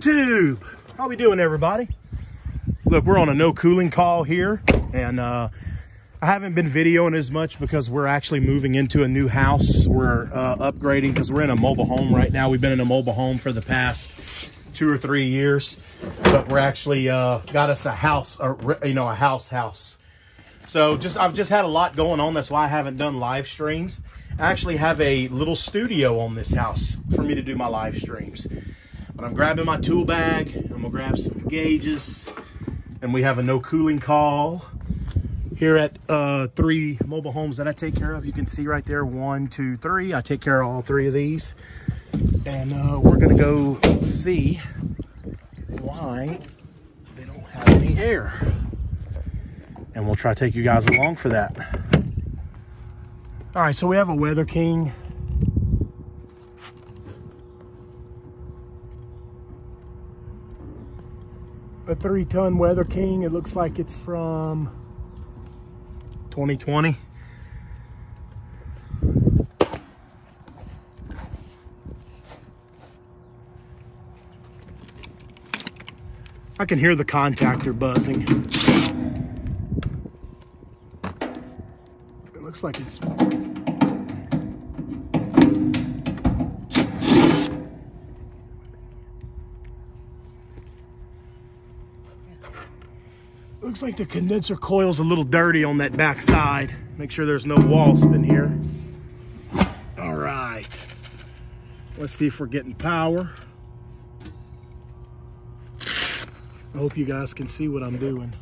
YouTube. How we doing, everybody? Look, we're on a no cooling call here, and I haven't been videoing as much because we're actually moving into a new house. We're upgrading because we're in a mobile home right now. We've been in a mobile home for the past 2 or 3 years, but we're actually got us a house, you know, a house. So I've just had a lot going on. That's why I haven't done live streams. I actually have a little studio on this house for me to do my live streams. But I'm grabbing my tool bag. I'm gonna grab some gauges, and we have a no cooling call here at 3 mobile homes that I take care of. You can see right there, 1, 2, 3. I take care of all 3 of these, and we're gonna go see why they don't have any air. And we'll try to take you guys along for that. All right, so we have a Weather King. A 3-ton Weather King. It looks like it's from 2020. I can hear the contactor buzzing. Looks like it's looks like the condenser coil's a little dirty on that back side. Make sure there's no wasp in here. All right, let's see if we're getting power. I hope you guys can see what I'm doing.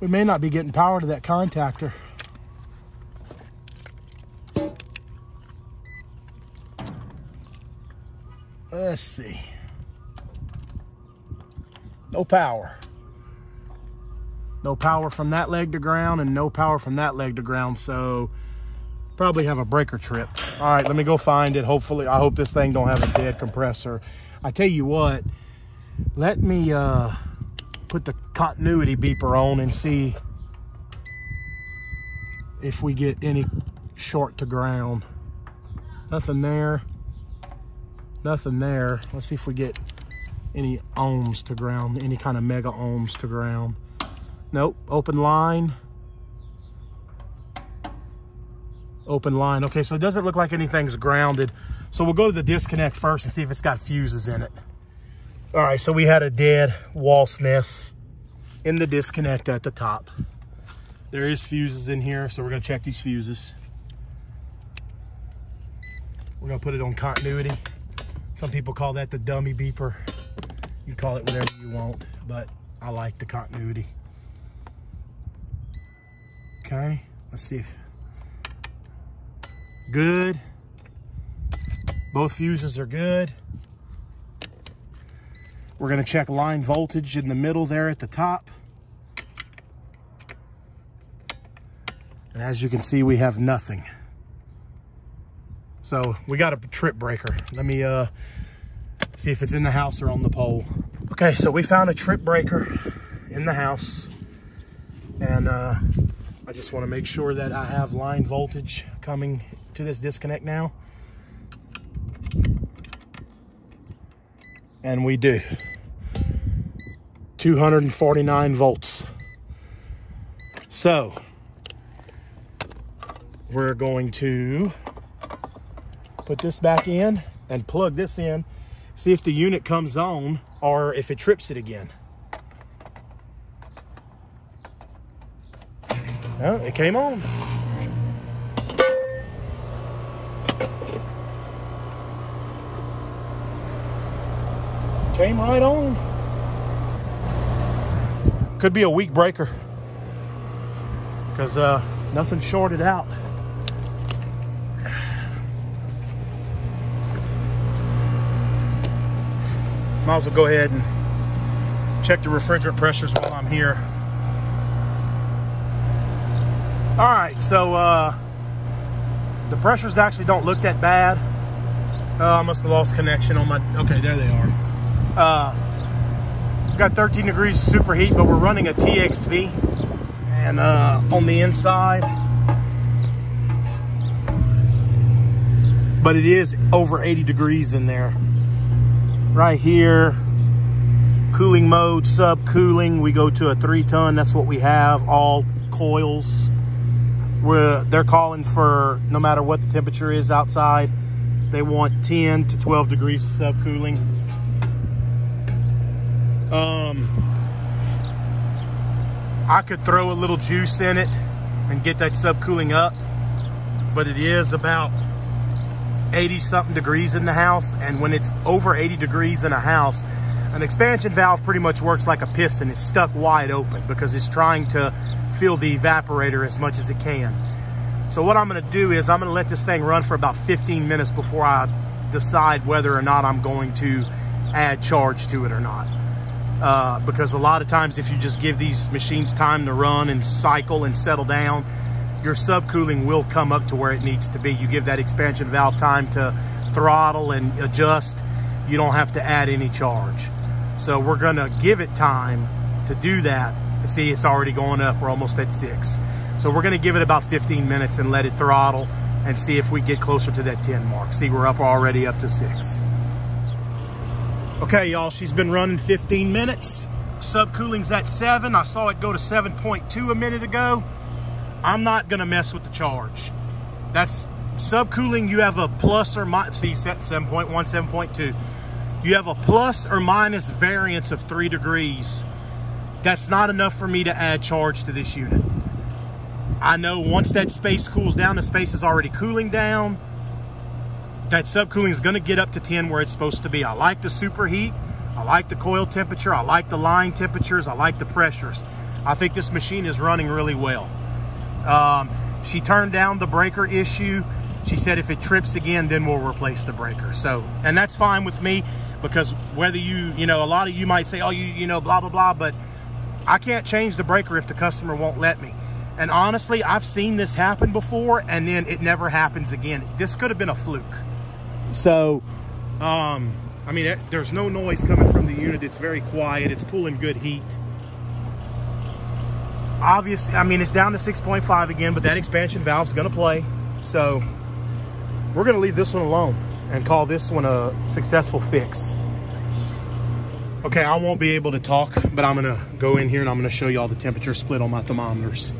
We may not be getting power to that contactor. Let's see. No power. No power from that leg to ground, and no power from that leg to ground. So probably have a breaker trip. All right, let me go find it. Hopefully, I hope this thing don't have a dead compressor. I tell you what, let me put the continuity beeper on and see if we get any short to ground. Nothing there, nothing there. Let's see if we get any ohms to ground, any kind of mega ohms to ground. Nope, open line. Open line, okay, so it doesn't look like anything's grounded. So we'll go to the disconnect first and see if it's got fuses in it. All right, so we had a dead wasp nest in the disconnect at the top. There is fuses in here, so we're gonna check these fuses. We're gonna put it on continuity. Some people call that the dummy beeper. You can call it whatever you want, but I like the continuity. Okay, let's see if, good. Both fuses are good. We're going to check line voltage in the middle there at the top. And as you can see, we have nothing. So we got a trip breaker. Let me see if it's in the house or on the pole. Okay, so we found a trip breaker in the house. And I just want to make sure that I have line voltage coming to this disconnect now. And we do. 249 volts. So we're going to put this back in and plug this in, see if the unit comes on or if it trips it again. Oh, it came on. Came right on. Could be a weak breaker because nothing shorted out. Might as well go ahead and check the refrigerant pressures while I'm here. All right, so the pressures actually don't look that bad. I must have lost connection on my, okay, there they are. Got 13 degrees of superheat, but we're running a TXV. and on the inside. But it is over 80 degrees in there. Right here, cooling mode, sub-cooling. We go to a 3-ton. That's what we have, all coils. They're calling for, no matter what the temperature is outside, they want 10 to 12 degrees of sub-cooling. I could throw a little juice in it and get that sub-cooling up, but it is about 80 something degrees in the house, and when it's over 80 degrees in a house, an expansion valve pretty much works like a piston. It's stuck wide open because it's trying to fill the evaporator as much as it can. So what I'm going to do is I'm going to let this thing run for about 15 minutes before I decide whether or not I'm going to add charge to it or not, because a lot of times if you just give these machines time to run and cycle and settle down, your subcooling will come up to where it needs to be. You give that expansion valve time to throttle and adjust. You don't have to add any charge. So we're gonna give it time to do that. See, it's already going up. We're almost at 6. So we're gonna give it about 15 minutes and let it throttle and see if we get closer to that 10 mark. See, we're already up to 6. Okay, y'all, she's been running 15 minutes. Subcooling's at 7. I saw it go to 7.2 a minute ago. I'm not gonna mess with the charge. That's subcooling. You have a plus or minus, see, 7.1, 7.2. You have a plus or minus variance of 3 degrees. That's not enough for me to add charge to this unit. I know once that space cools down, the space is already cooling down. That subcooling is gonna get up to 10 where it's supposed to be. I like the superheat. I like the coil temperature. I like the line temperatures. I like the pressures. I think this machine is running really well. She turned down the breaker issue. She said if it trips again, then we'll replace the breaker. So, and that's fine with me, because whether you know, a lot of you might say, oh, you know, blah, blah, blah, but I can't change the breaker if the customer won't let me. And honestly, I've seen this happen before, and then it never happens again. This could have been a fluke. So, I mean, there's no noise coming from the unit. It's very quiet. It's pulling good heat. Obviously, I mean, it's down to 6.5 again, but that expansion valve's gonna play. So we're gonna leave this one alone and call this one a successful fix. Okay, I won't be able to talk, but I'm gonna go in here and I'm gonna show you all the temperature split on my thermometers.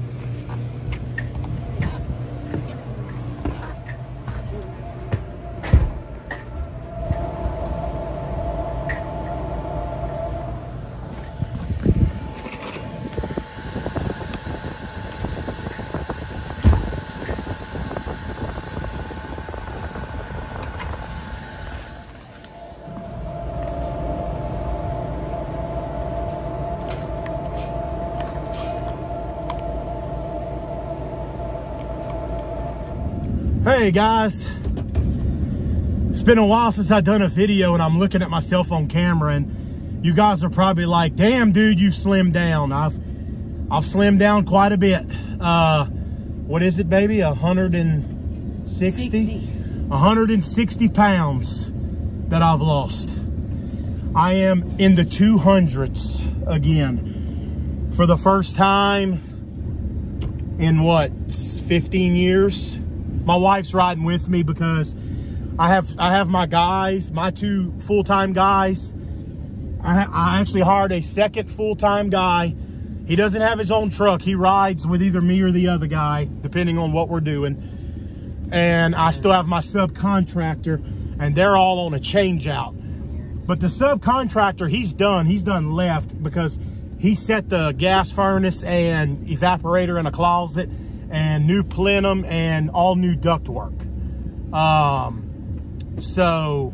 Hey guys, it's been a while since I've done a video, and I'm looking at myself on camera, and you guys are probably like, damn dude, you slimmed down. I've slimmed down quite a bit. What is it, baby? 160 pounds that I've lost. I am in the 200s again for the first time in what, 15 years? My wife's riding with me because I have my guys, my 2 full-time guys. I actually hired a second full-time guy. He doesn't have his own truck. He rides with either me or the other guy, depending on what we're doing. And I still have my subcontractor, and they're all on a change out. But the subcontractor, he's done left, because he set the gas furnace and evaporator in a closet, and new plenum and all new ductwork. So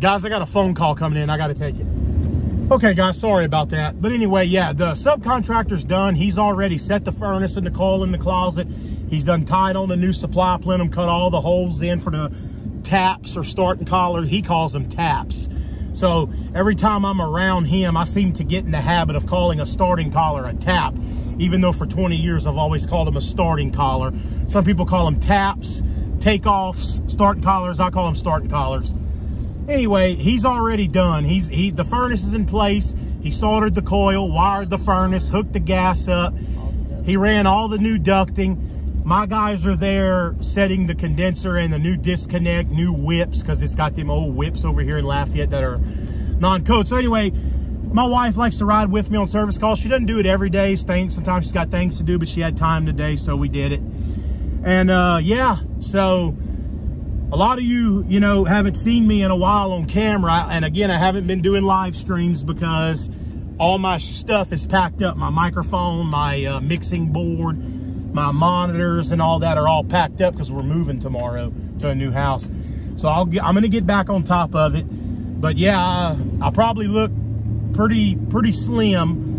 guys, I got a phone call coming in. I got to take it. Okay guys, sorry about that. But anyway, yeah, the subcontractor's done. He's already set the furnace and the coil in the closet. He's done tied on the new supply plenum, cut all the holes in for the taps or starting collars. He calls them taps. So every time I'm around him, I seem to get in the habit of calling a starting collar a tap, even though for 20 years I've always called them a starting collar. Some people call them taps, takeoffs, starting collars. I call them starting collars. Anyway, he's already done. The furnace is in place. He soldered the coil, wired the furnace, hooked the gas up. He ran all the new ducting. My guys are there setting the condenser and the new disconnect, new whips, because it's got them old whips over here in Lafayette that are non-code. So anyway, my wife likes to ride with me on service calls. She doesn't do it every day. Sometimes she's got things to do, but she had time today, so we did it. And yeah, so a lot of you know, haven't seen me in a while on camera. And again, I haven't been doing live streams because all my stuff is packed up. My microphone, my mixing board, my monitors and all that are all packed up because we're moving tomorrow to a new house. So I'm gonna get back on top of it. But yeah, I probably look pretty slim.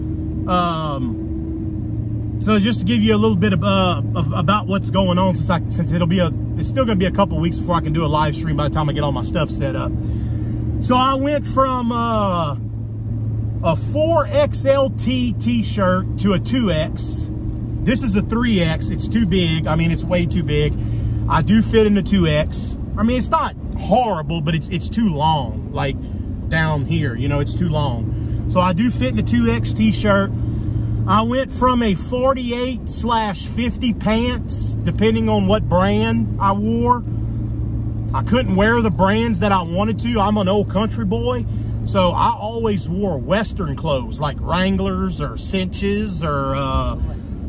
So just to give you a little bit of, about what's going on, since it's still gonna be a couple weeks before I can do a live stream by the time I get all my stuff set up. So I went from a 4XLT t-shirt to a 2X. This is a 3X, it's too big. I mean, it's way too big. I do fit in the 2X. I mean, it's not horrible, but it's too long, like down here, you know, it's too long. So I do fit in a 2X t-shirt. I went from a 48/50 pants, depending on what brand I wore. I couldn't wear the brands that I wanted to. I'm an old country boy, so I always wore Western clothes like Wranglers or Cinches or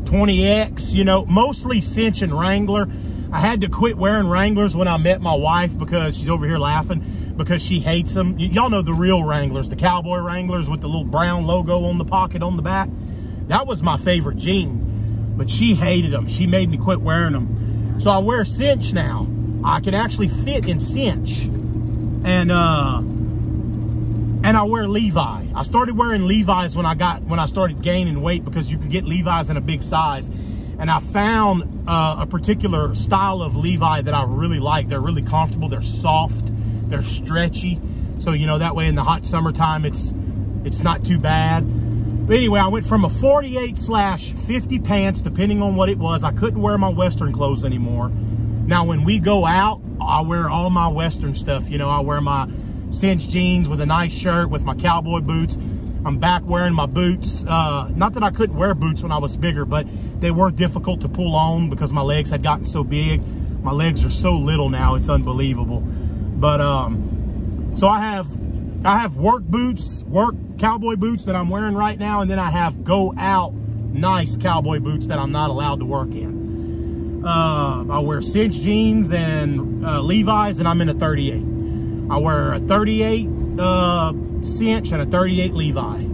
20X, you know, mostly Cinch and Wrangler. I had to quit wearing Wranglers when I met my wife because she's over here laughing because she hates them. Y'all know the real Wranglers, the cowboy Wranglers with the little brown logo on the pocket on the back. That was my favorite jean, but she hated them. She made me quit wearing them. So I wear Cinch now. I can actually fit in Cinch. And I wear Levi. I started wearing Levi's when I started gaining weight because you can get Levi's in a big size. And I found a particular style of Levi that I really like. They're really comfortable, they're soft, they're stretchy. So, you know, that way in the hot summertime, it's not too bad. But anyway, I went from a 48/50 pants, depending on what it was. I couldn't wear my Western clothes anymore. Now, when we go out, I wear all my Western stuff. You know, I wear my Cinch jeans with a nice shirt, with my cowboy boots. I'm back wearing my boots. Not that I couldn't wear boots when I was bigger, but they were difficult to pull on because my legs had gotten so big. My legs are so little now, it's unbelievable. But, so I have work boots, work cowboy boots that I'm wearing right now, and then I have go out nice cowboy boots that I'm not allowed to work in. I wear Cinch jeans and Levi's, and I'm in a 38. I wear a 38 Cinch and a 38 Levi.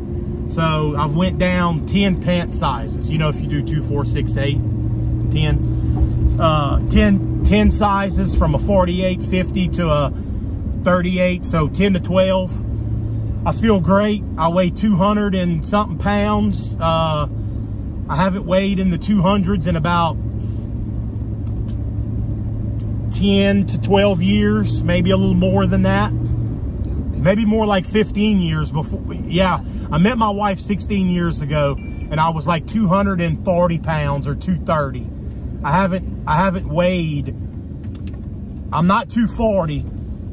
So I've went down 10 pant sizes. You know, if you do 2, 4, 6, 8, 10. 10 sizes from a 48/50 to a 38, so 10 to 12. I feel great. I weigh 200 and something pounds. I haven't weighed in the 200s in about 10 to 12 years, maybe a little more than that. Maybe more like 15 years before. Yeah, I met my wife 16 years ago and I was like 240 pounds or 230. I haven't weighed. I'm not 240.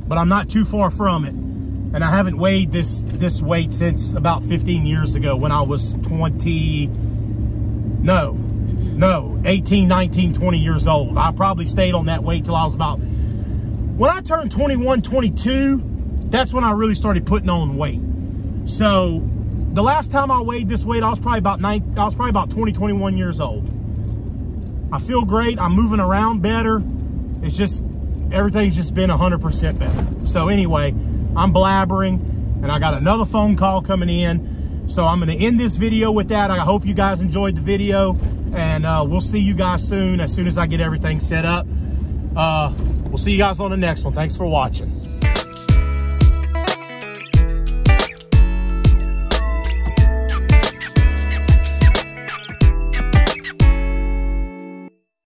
But I'm not too far from it. And I haven't weighed this weight since about 15 years ago when I was 18, 19, 20 years old. I probably stayed on that weight till I was about, when I turned 21, 22, that's when I really started putting on weight. So the last time I weighed this weight, I was probably about 20, 21 years old. I feel great, I'm moving around better. It's just, everything's just been 100% better. So anyway, I'm blabbering and I got another phone call coming in. So I'm gonna end this video with that. I hope you guys enjoyed the video and we'll see you guys soon as I get everything set up. We'll see you guys on the next one. Thanks for watching.